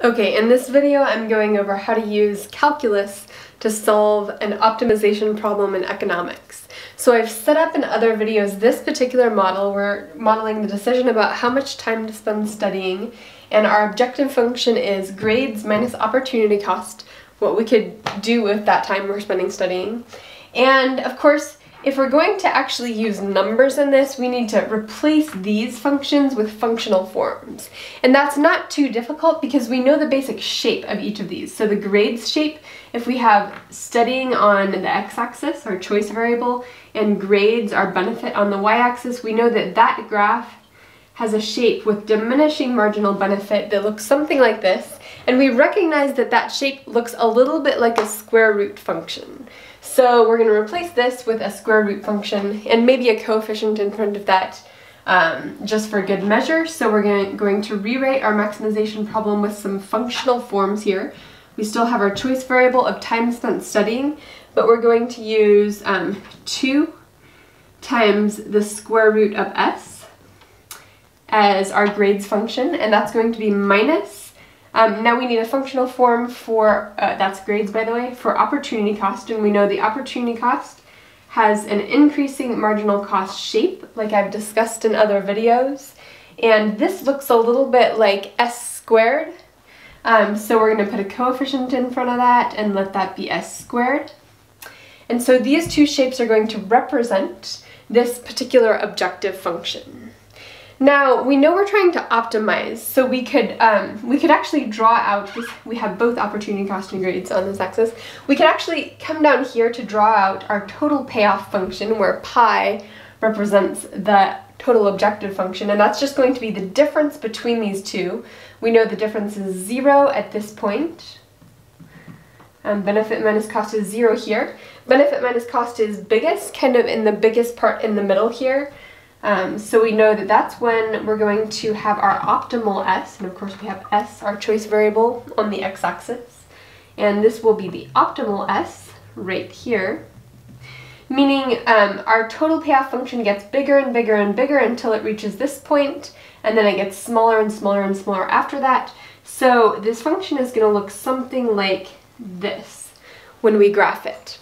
Okay, in this video I'm going over how to use calculus to solve an optimization problem in economics. So I've set up in other videos this particular model. We're modeling the decision about how much time to spend studying, and our objective function is grades minus opportunity cost, what we could do with that time we're spending studying. And of course, if we're going to actually use numbers in this, we need to replace these functions with functional forms. And that's not too difficult because we know the basic shape of each of these. So the grades shape, if we have studying on the x-axis, our choice variable, and grades, our benefit, on the y-axis, we know that that graph has a shape with diminishing marginal benefit that looks something like this. And we recognize that that shape looks a little bit like a square root function. So we're going to replace this with a square root function and maybe a coefficient in front of that just for good measure. So we're going to rewrite our maximization problem with some functional forms here. We still have our choice variable of time spent studying, but we're going to use 2 times the square root of s as our grades function, and that's going to be minus. Now we need a functional form for, that's grades by the way, for opportunity cost, and we know the opportunity cost has an increasing marginal cost shape, like I've discussed in other videos, and this looks a little bit like s squared, so we're going to put a coefficient in front of that and let that be s squared. And so these two shapes are going to represent this particular objective function. Now, we know we're trying to optimize, so we could actually draw out, we have both opportunity cost and grades on this axis, we could actually come down here to draw out our total payoff function, where pi represents the total objective function, and that's just going to be the difference between these two. We know the difference is 0 at this point. Benefit minus cost is 0 here. Benefit minus cost is biggest, kind of in the biggest part in the middle here. So we know that that's when we're going to have our optimal s, and of course we have s, our choice variable, on the x-axis. And this will be the optimal s right here, meaning our total payoff function gets bigger and bigger and bigger until it reaches this point, and then it gets smaller and smaller and smaller after that. So this function is going to look something like this when we graph it.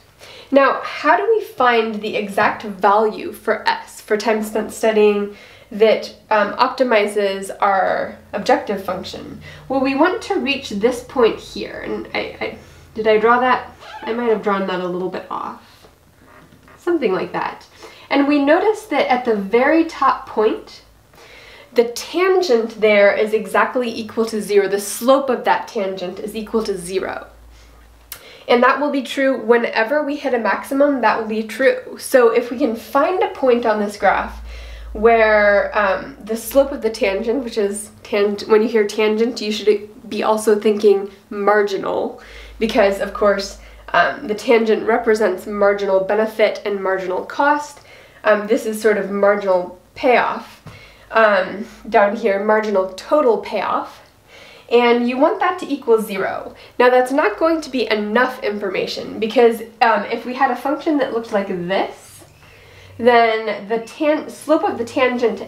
Now, how do we find the exact value for s, for time spent studying, that optimizes our objective function? Well, we want to reach this point here, and did I draw that? I might have drawn that a little bit off, something like that. And we notice that at the very top point, the tangent there is exactly equal to 0. The slope of that tangent is equal to 0. And that will be true whenever we hit a maximum, that will be true. So if we can find a point on this graph where the slope of the tangent, which is, when you hear tangent, you should be also thinking marginal, because of course the tangent represents marginal benefit and marginal cost. This is sort of marginal payoff. Down here, marginal total payoff. And you want that to equal 0. Now that's not going to be enough information, because if we had a function that looked like this, then the slope of the tangent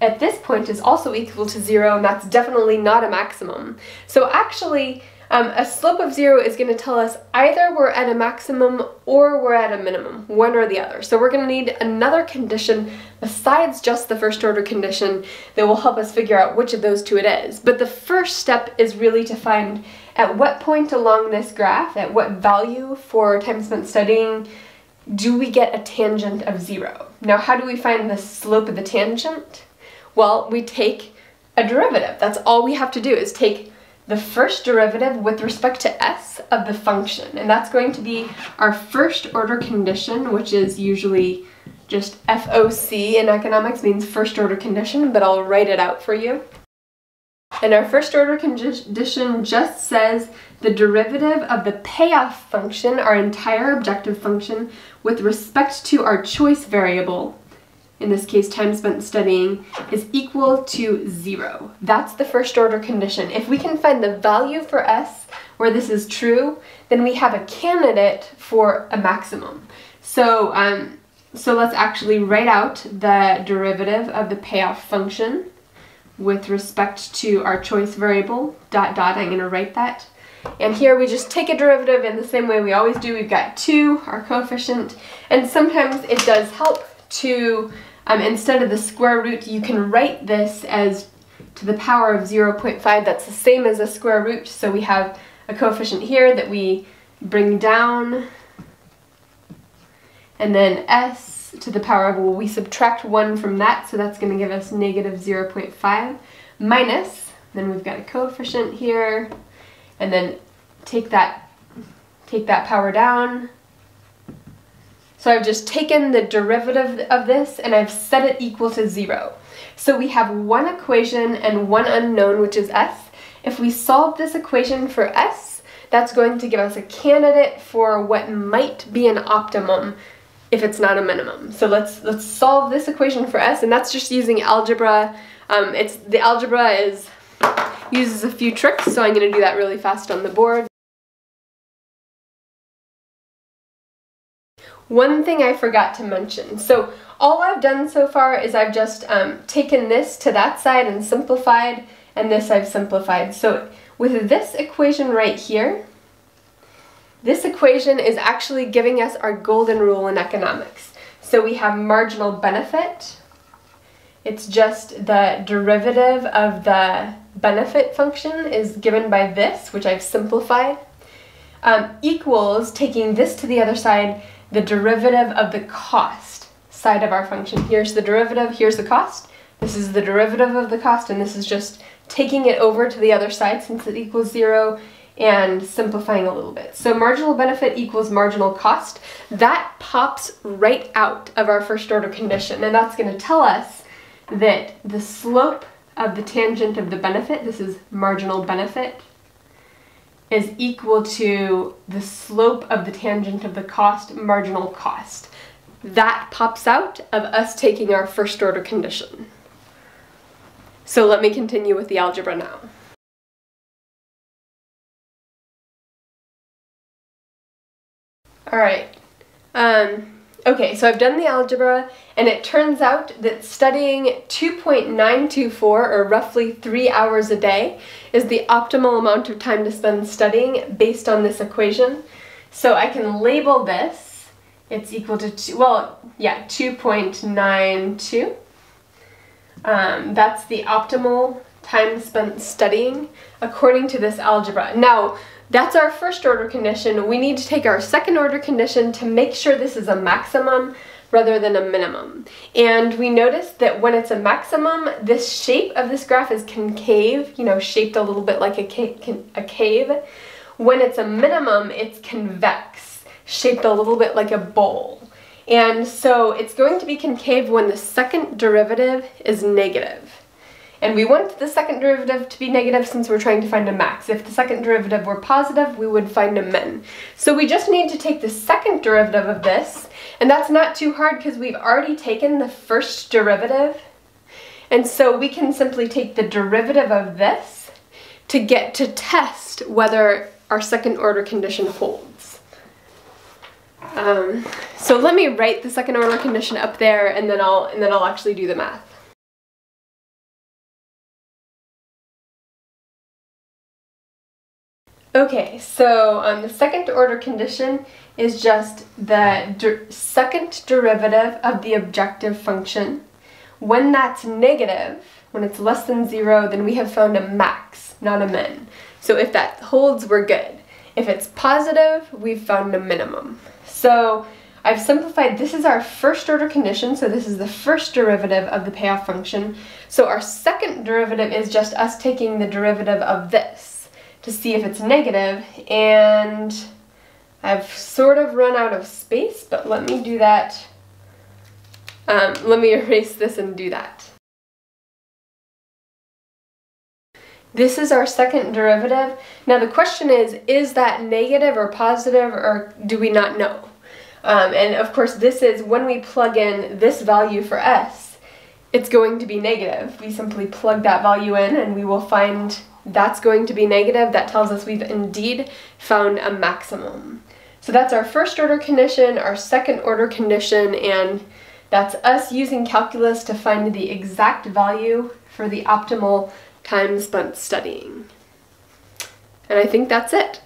at this point is also equal to 0, and that's definitely not a maximum. So actually, a slope of 0 is going to tell us either we're at a maximum or we're at a minimum, one or the other. So we're going to need another condition besides just the first order condition that will help us figure out which of those two it is. But the first step is really to find at what point along this graph, at what value for time spent studying, do we get a tangent of 0. Now, how do we find the slope of the tangent? Well, we take a derivative. That's all we have to do, is take the first derivative with respect to s of the function, and that's going to be our first order condition, which is usually just FOC in economics, means first order condition, but I'll write it out for you. And our first order condition just says the derivative of the payoff function, our entire objective function, with respect to our choice variable, in this case time spent studying, is equal to 0. That's the first order condition. If we can find the value for s where this is true, then we have a candidate for a maximum. So, so let's actually write out the derivative of the payoff function, with respect to our choice variable, dot dot, I'm going to write that. And here we just take a derivative in the same way we always do. We've got 2, our coefficient, and sometimes it does help to, instead of the square root, you can write this as to the power of 0.5. That's the same as a square root, so we have a coefficient here that we bring down, and then s to the power of, well, we subtract 1 from that, so that's going to give us negative 0.5 minus, then we've got a coefficient here, and then take that power down. So I've just taken the derivative of this and I've set it equal to 0. So we have one equation and one unknown, which is s. If we solve this equation for s, that's going to give us a candidate for what might be an optimum if it's not a minimum. So let's solve this equation for s, and that's just using algebra. The algebra uses a few tricks, so I'm going to do that really fast on the board. One thing I forgot to mention. So all I've done so far is I've just taken this to that side and simplified, and this I've simplified. So with this equation right here, this equation is actually giving us our golden rule in economics. So we have marginal benefit. It's just the derivative of the benefit function is given by this, which I've simplified, equals, taking this to the other side, the derivative of the cost side of our function. Here's the derivative, here's the cost, this is the derivative of the cost, and this is just taking it over to the other side since it equals 0 and simplifying a little bit. So marginal benefit equals marginal cost. That pops right out of our first order condition, and that's going to tell us that the slope of the tangent of the benefit, this is marginal benefit, is equal to the slope of the tangent of the cost, marginal cost. That pops out of us taking our first order condition. So let me continue with the algebra now. All right. Okay, so I've done the algebra, and it turns out that studying 2.924, or roughly 3 hours a day, is the optimal amount of time to spend studying based on this equation. So I can label this, it's equal to, 2.92. That's the optimal time spent studying according to this algebra. Now, that's our first order condition. We need to take our second order condition to make sure this is a maximum rather than a minimum. And we notice that when it's a maximum, this shape of this graph is concave, you know, shaped a little bit like a cave. When it's a minimum, it's convex, shaped a little bit like a bowl. And so it's going to be concave when the second derivative is negative. And we want the second derivative to be negative since we're trying to find a max. If the second derivative were positive, we would find a min. So we just need to take the second derivative of this, and that's not too hard because we've already taken the first derivative. And so we can simply take the derivative of this to get to test whether our second order condition holds. So let me write the second order condition up there, and then I'll actually do the math. Okay, so the second order condition is just the second derivative of the objective function. When that's negative, when it's less than 0, then we have found a max, not a min. So if that holds, we're good. If it's positive, we've found a minimum. So I've simplified, this is our first order condition, so this is the first derivative of the payoff function. So our second derivative is just us taking the derivative of this to see if it's negative, and I've sort of run out of space, but let me do that. Let me erase this and do that. This is our second derivative. Now the question is that negative or positive, or do we not know? And of course this is, when we plug in this value for s, it's going to be negative. We simply plug that value in and we will find that's going to be negative. That tells us we've indeed found a maximum. So that's our first order condition, our second order condition, and that's us using calculus to find the exact value for the optimal time spent studying. And I think that's it.